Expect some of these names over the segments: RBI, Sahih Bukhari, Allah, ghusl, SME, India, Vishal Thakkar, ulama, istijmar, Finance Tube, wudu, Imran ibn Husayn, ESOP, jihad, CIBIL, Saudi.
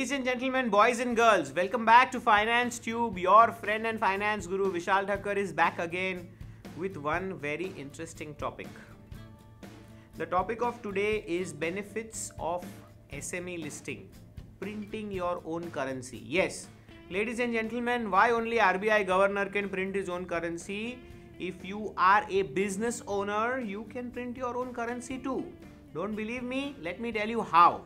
Ladies and gentlemen, boys and girls, welcome back to Finance Tube. Your friend and finance guru Vishal Thakkar is back again with one very interesting topic. The topic of today is benefits of SME listing, printing your own currency. Yes, ladies and gentlemen, why only RBI governor can print his own currency? If you are a business owner, you can print your own currency too. Don't believe me? Let me tell you how.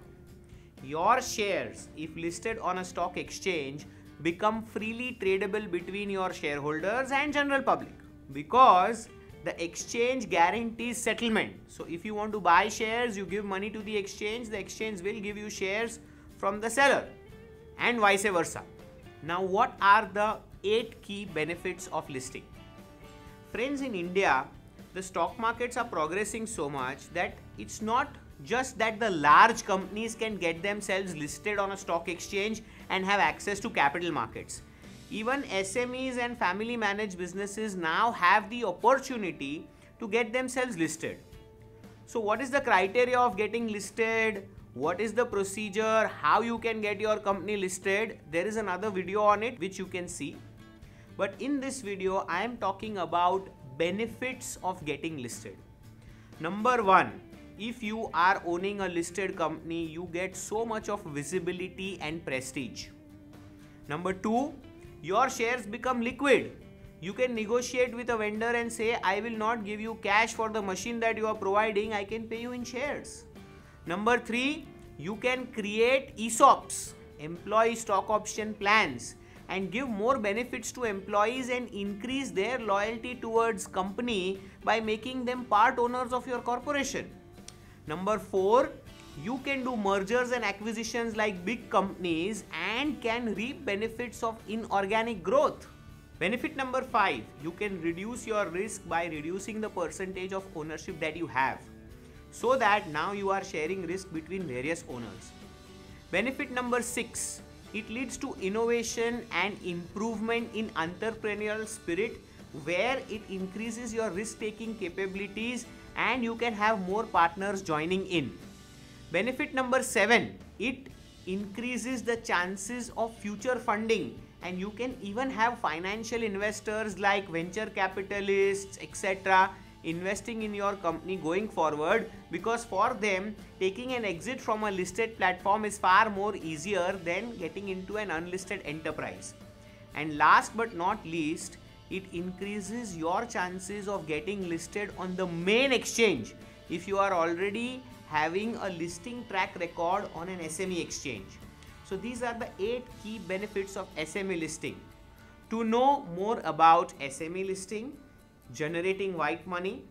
Your shares, if listed on a stock exchange, become freely tradable between your shareholders and general public because the exchange guarantees settlement. So if you want to buy shares, you give money to the exchange will give you shares from the seller and vice versa. Now, what are the 8 key benefits of listing? Friends, in India, the stock markets are progressing so much that it's not just that the large companies can get themselves listed on a stock exchange and have access to capital markets. Even SMEs and family managed businesses now have the opportunity to get themselves listed. So what is the criteria of getting listed? What is the procedure? How you can get your company listed? There is another video on it which you can see. But in this video, I am talking about benefits of getting listed. Number one, if you are owning a listed company, you get so much of visibility and prestige. Number two, your shares become liquid. You can negotiate with a vendor and say, I will not give you cash for the machine that you are providing. I can pay you in shares. Number three, you can create ESOPs, employee stock option plans, and give more benefits to employees and increase their loyalty towards company by making them part owners of your corporation. Number four, you can do mergers and acquisitions like big companies and can reap benefits of inorganic growth. Benefit number five, you can reduce your risk by reducing the percentage of ownership that you have, so that now you are sharing risk between various owners. Benefit number six, it leads to innovation and improvement in entrepreneurial spirit, where it increases your risk-taking capabilities and you can have more partners joining in. Benefit number seven, it increases the chances of future funding and you can even have financial investors like venture capitalists, etc. investing in your company going forward, because for them, taking an exit from a listed platform is far more easier than getting into an unlisted enterprise. And last but not least, it increases your chances of getting listed on the main exchange if you are already having a listing track record on an SME exchange. So these are the 8 key benefits of SME listing. To know more about SME listing, generating white money,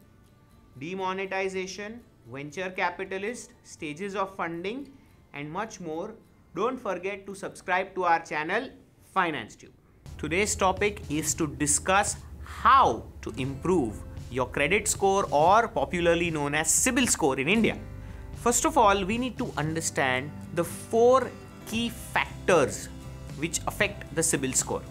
demonetization, venture capitalist, stages of funding, and much more, don't forget to subscribe to our channel, Finance Tube. Today's topic is to discuss how to improve your credit score, or popularly known as CIBIL score in India. First of all, we need to understand the 4 key factors which affect the CIBIL score.